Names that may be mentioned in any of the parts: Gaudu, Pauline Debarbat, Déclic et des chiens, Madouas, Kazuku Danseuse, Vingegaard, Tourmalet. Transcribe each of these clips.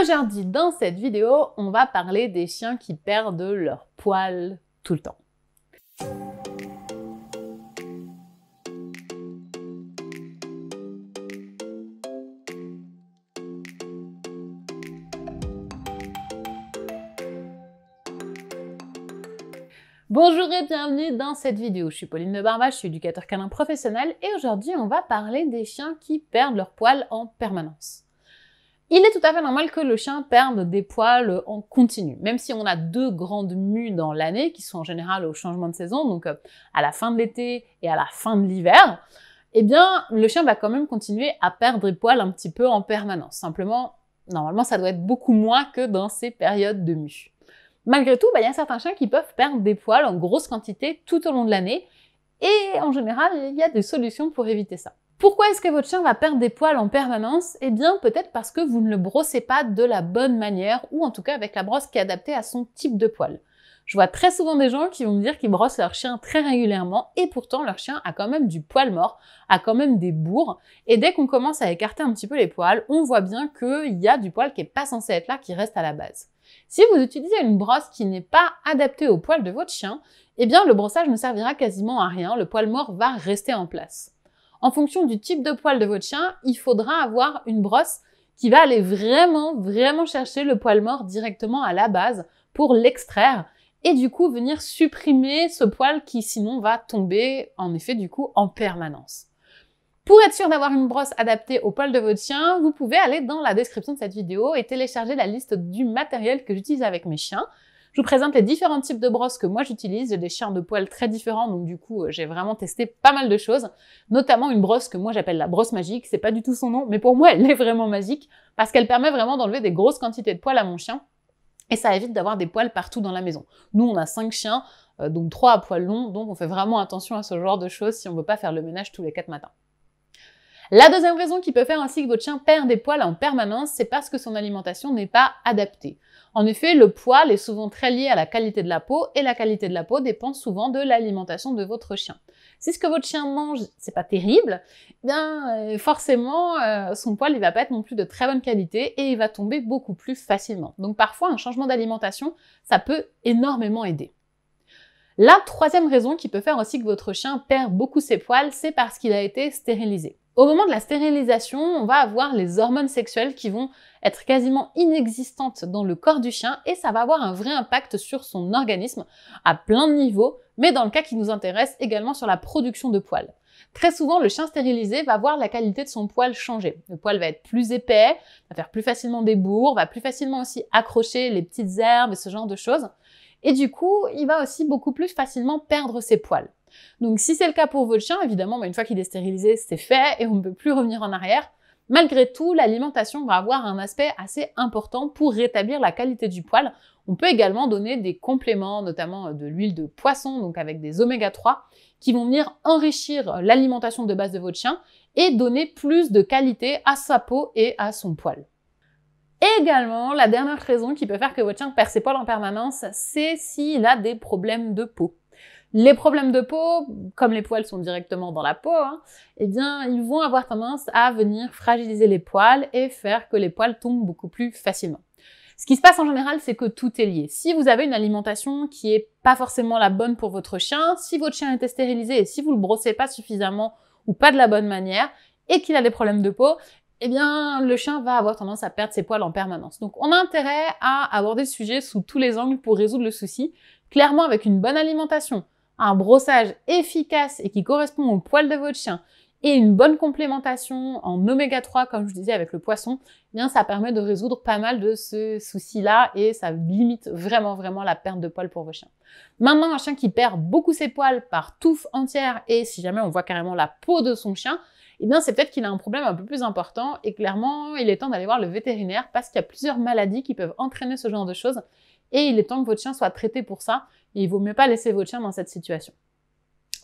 Aujourd'hui, dans cette vidéo, on va parler des chiens qui perdent leurs poils tout le temps. Bonjour et bienvenue dans cette vidéo. Je suis Pauline Debarbat, je suis éducateur canin professionnel et aujourd'hui, on va parler des chiens qui perdent leurs poils en permanence. Il est tout à fait normal que le chien perde des poils en continu, même si on a deux grandes mues dans l'année qui sont en général au changement de saison, donc à la fin de l'été et à la fin de l'hiver, eh bien, le chien va quand même continuer à perdre des poils un petit peu en permanence. Simplement, normalement, ça doit être beaucoup moins que dans ces périodes de mue. Malgré tout, il y a certains chiens qui peuvent perdre des poils en grosse quantité tout au long de l'année et en général, il y a des solutions pour éviter ça. Pourquoi est-ce que votre chien va perdre des poils en permanence? Eh bien, peut-être parce que vous ne le brossez pas de la bonne manière ou en tout cas avec la brosse qui est adaptée à son type de poil. Je vois très souvent des gens qui vont me dire qu'ils brossent leur chien très régulièrement et pourtant leur chien a quand même du poil mort, a quand même des bourres et dès qu'on commence à écarter un petit peu les poils, on voit bien qu'il y a du poil qui n'est pas censé être là, qui reste à la base. Si vous utilisez une brosse qui n'est pas adaptée au poil de votre chien, eh bien le brossage ne servira quasiment à rien, le poil mort va rester en place. En fonction du type de poil de votre chien, il faudra avoir une brosse qui va aller vraiment chercher le poil mort directement à la base pour l'extraire et du coup venir supprimer ce poil qui sinon va tomber en effet du coup en permanence. Pour être sûr d'avoir une brosse adaptée au poil de votre chien, vous pouvez aller dans la description de cette vidéo et télécharger la liste du matériel que j'utilise avec mes chiens. Je vous présente les différents types de brosses que moi j'utilise. J'ai des chiens de poils très différents, donc du coup j'ai vraiment testé pas mal de choses, notamment une brosse que moi j'appelle la brosse magique. C'est pas du tout son nom, mais pour moi elle est vraiment magique parce qu'elle permet vraiment d'enlever des grosses quantités de poils à mon chien et ça évite d'avoir des poils partout dans la maison. Nous on a 5 chiens, donc 3 à poils longs, donc on fait vraiment attention à ce genre de choses si on veut pas faire le ménage tous les 4 matins. La deuxième raison qui peut faire ainsi que votre chien perd des poils en permanence, c'est parce que son alimentation n'est pas adaptée. En effet, le poil est souvent très lié à la qualité de la peau et la qualité de la peau dépend souvent de l'alimentation de votre chien. Si ce que votre chien mange, c'est pas terrible, bien forcément, son poil il va pas être non plus de très bonne qualité et il va tomber beaucoup plus facilement. Donc parfois, un changement d'alimentation, ça peut énormément aider. La troisième raison qui peut faire aussi que votre chien perd beaucoup ses poils, c'est parce qu'il a été stérilisé. Au moment de la stérilisation, on va avoir les hormones sexuelles qui vont être quasiment inexistantes dans le corps du chien et ça va avoir un vrai impact sur son organisme à plein de niveaux, mais dans le cas qui nous intéresse également sur la production de poils. Très souvent, le chien stérilisé va voir la qualité de son poil changer. Le poil va être plus épais, va faire plus facilement des bourres, va plus facilement aussi accrocher les petites herbes et ce genre de choses. Et du coup, il va aussi beaucoup plus facilement perdre ses poils. Donc si c'est le cas pour votre chien, évidemment, une fois qu'il est stérilisé, c'est fait et on ne peut plus revenir en arrière. Malgré tout, l'alimentation va avoir un aspect assez important pour rétablir la qualité du poil. On peut également donner des compléments, notamment de l'huile de poisson, donc avec des oméga 3, qui vont venir enrichir l'alimentation de base de votre chien et donner plus de qualité à sa peau et à son poil. Également, la dernière raison qui peut faire que votre chien perd ses poils en permanence, c'est s'il a des problèmes de peau. Les problèmes de peau, comme les poils sont directement dans la peau, eh bien, ils vont avoir tendance à venir fragiliser les poils et faire que les poils tombent beaucoup plus facilement. Ce qui se passe en général, c'est que tout est lié. Si vous avez une alimentation qui n'est pas forcément la bonne pour votre chien, si votre chien était stérilisé et si vous ne le brossez pas suffisamment ou pas de la bonne manière et qu'il a des problèmes de peau, eh bien, le chien va avoir tendance à perdre ses poils en permanence. Donc, on a intérêt à aborder le sujet sous tous les angles pour résoudre le souci. Clairement, avec une bonne alimentation, un brossage efficace et qui correspond au poil de votre chien et une bonne complémentation en oméga 3, comme je disais avec le poisson, eh bien, ça permet de résoudre pas mal de ce souci-là et ça limite vraiment la perte de poils pour vos chiens. Maintenant, un chien qui perd beaucoup ses poils par touffe entière et si jamais on voit carrément la peau de son chien, eh bien, c'est peut-être qu'il a un problème un peu plus important et clairement, il est temps d'aller voir le vétérinaire parce qu'il y a plusieurs maladies qui peuvent entraîner ce genre de choses et il est temps que votre chien soit traité pour ça et il vaut mieux pas laisser votre chien dans cette situation.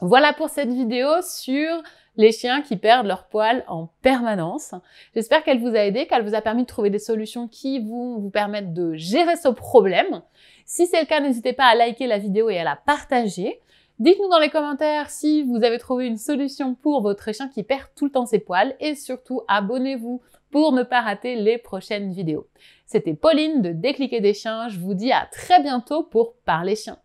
Voilà pour cette vidéo sur les chiens qui perdent leurs poils en permanence. J'espère qu'elle vous a aidé, qu'elle vous a permis de trouver des solutions qui vont vous permettre de gérer ce problème. Si c'est le cas, n'hésitez pas à liker la vidéo et à la partager. Dites-nous dans les commentaires si vous avez trouvé une solution pour votre chien qui perd tout le temps ses poils et surtout abonnez-vous pour ne pas rater les prochaines vidéos. C'était Pauline de Déclic et des chiens, je vous dis à très bientôt pour Parler Chiens.